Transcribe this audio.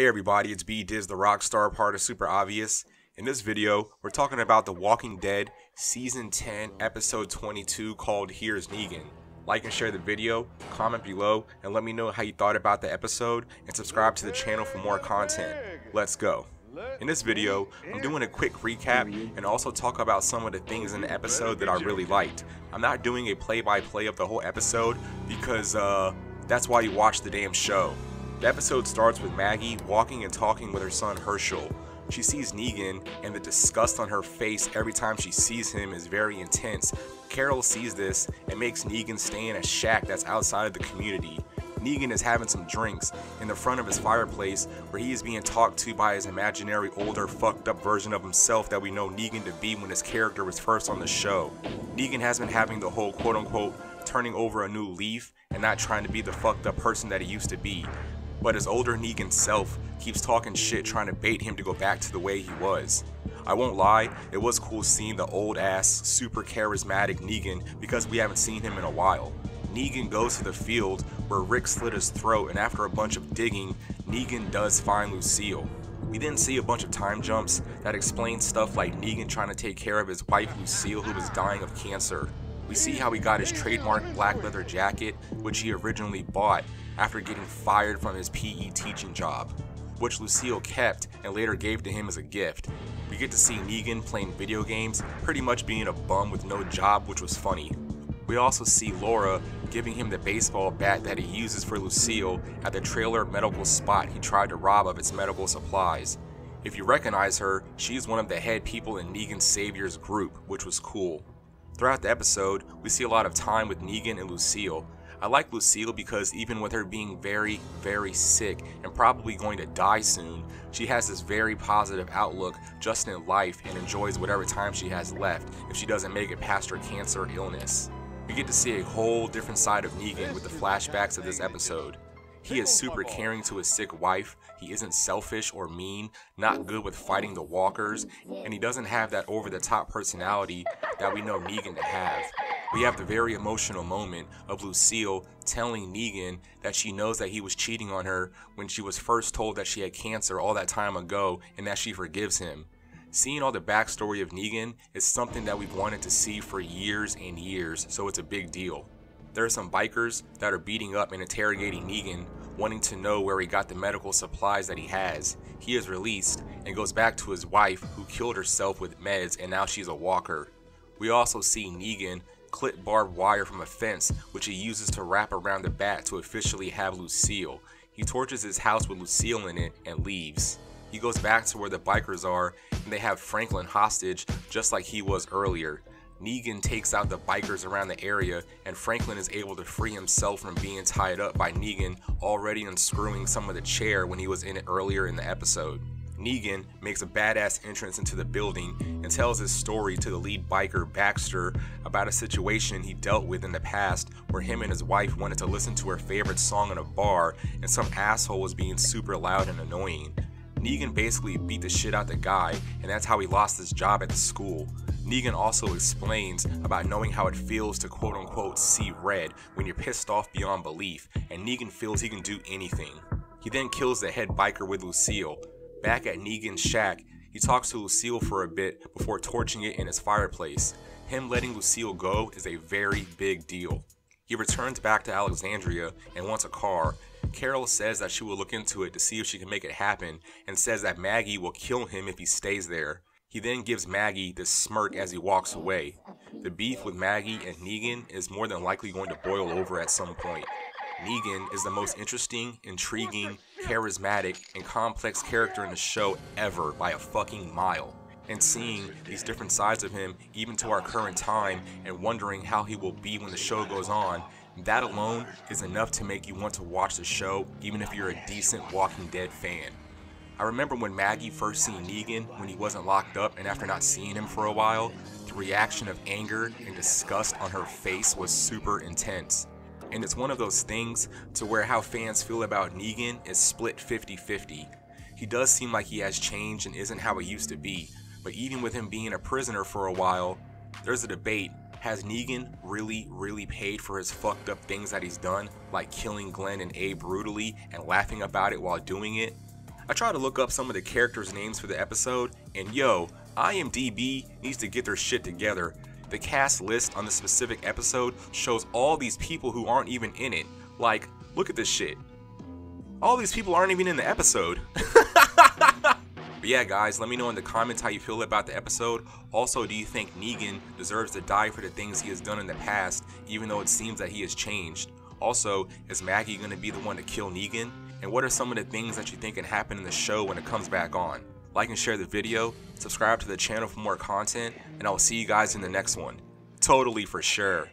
Hey everybody, it's B Diz, the rock star, part of Super Obvious. In this video, we're talking about The Walking Dead Season 10, Episode 22, called Here's Negan. Like and share the video, comment below, and let me know how you thought about the episode, and subscribe to the channel for more content. Let's go. In this video, I'm doing a quick recap and also talk about some of the things in the episode that I really liked. I'm not doing a play-by-play of the whole episode because that's why you watch the damn show. The episode starts with Maggie walking and talking with her son Herschel. She sees Negan, and the disgust on her face every time she sees him is very intense. Carol sees this and makes Negan stay in a shack that's outside of the community. Negan is having some drinks in the front of his fireplace where he is being talked to by his imaginary older fucked up version of himself that we know Negan to be when his character was first on the show. Negan has been having the whole quote unquote turning over a new leaf and not trying to be the fucked up person that he used to be. But his older Negan self keeps talking shit, trying to bait him to go back to the way he was. I won't lie, it was cool seeing the old ass, super charismatic Negan because we haven't seen him in a while. Negan goes to the field where Rick slit his throat, and after a bunch of digging, Negan does find Lucille. We then see a bunch of time jumps that explain stuff like Negan trying to take care of his wife Lucille, who was dying of cancer. We see how he got his trademark black leather jacket, which he originally bought after getting fired from his PE teaching job, which Lucille kept and later gave to him as a gift. We get to see Negan playing video games, pretty much being a bum with no job, which was funny. We also see Laura giving him the baseball bat that he uses for Lucille at the trailer medical spot he tried to rob of its medical supplies. If you recognize her, she's one of the head people in Negan's Saviors group, which was cool. Throughout the episode, we see a lot of time with Negan and Lucille. I like Lucille because even with her being very sick and probably going to die soon, she has this very positive outlook just in life and enjoys whatever time she has left if she doesn't make it past her cancer illness. We get to see a whole different side of Negan with the flashbacks of this episode. He is super caring to his sick wife, he isn't selfish or mean, not good with fighting the walkers, and he doesn't have that over-the-top personality that we know Negan to have. We have the very emotional moment of Lucille telling Negan that she knows that he was cheating on her when she was first told that she had cancer all that time ago, and that she forgives him. Seeing all the backstory of Negan is something that we've wanted to see for years and years, so it's a big deal. There are some bikers that are beating up and interrogating Negan, wanting to know where he got the medical supplies that he has. He is released and goes back to his wife, who killed herself with meds, and now she's a walker. We also see Negan clip barbed wire from a fence, which he uses to wrap around the bat to officially have Lucille. He torches his house with Lucille in it and leaves. He goes back to where the bikers are, and they have Franklin hostage just like he was earlier. Negan takes out the bikers around the area, and Franklin is able to free himself from being tied up by Negan already unscrewing some of the chair when he was in it earlier in the episode. Negan makes a badass entrance into the building and tells his story to the lead biker Baxter about a situation he dealt with in the past where him and his wife wanted to listen to her favorite song in a bar and some asshole was being super loud and annoying. Negan basically beat the shit out the guy, and that's how he lost his job at the school. Negan also explains about knowing how it feels to quote unquote see red when you're pissed off beyond belief, and Negan feels he can do anything. He then kills the head biker with Lucille. Back at Negan's shack, he talks to Lucille for a bit before torching it in his fireplace. Him letting Lucille go is a very big deal. He returns back to Alexandria and wants a car. Carol says that she will look into it to see if she can make it happen, and says that Maggie will kill him if he stays there. He then gives Maggie this smirk as he walks away. The beef with Maggie and Negan is more than likely going to boil over at some point. Negan is the most interesting, intriguing, charismatic, and complex character in the show ever by a fucking mile. And seeing these different sides of him even to our current time and wondering how he will be when the show goes on, that alone is enough to make you want to watch the show even if you're a decent Walking Dead fan. I remember when Maggie first seen Negan when he wasn't locked up and after not seeing him for a while, the reaction of anger and disgust on her face was super intense. And it's one of those things to where how fans feel about Negan is split 50-50. He does seem like he has changed and isn't how he used to be, but even with him being a prisoner for a while, there's a debate. Has Negan really paid for his fucked up things that he's done, like killing Glenn and Abe brutally and laughing about it while doing it? I tried to look up some of the characters' names for the episode, and yo, IMDb needs to get their shit together. The cast list on the specific episode shows all these people who aren't even in it. Like, look at this shit. All these people aren't even in the episode. But yeah guys, let me know in the comments how you feel about the episode. Also, do you think Negan deserves to die for the things he has done in the past, even though it seems that he has changed? Also, is Maggie going to be the one to kill Negan? And what are some of the things that you think can happen in the show when it comes back on? Like and share the video, subscribe to the channel for more content, and I'll see you guys in the next one. Totally for sure.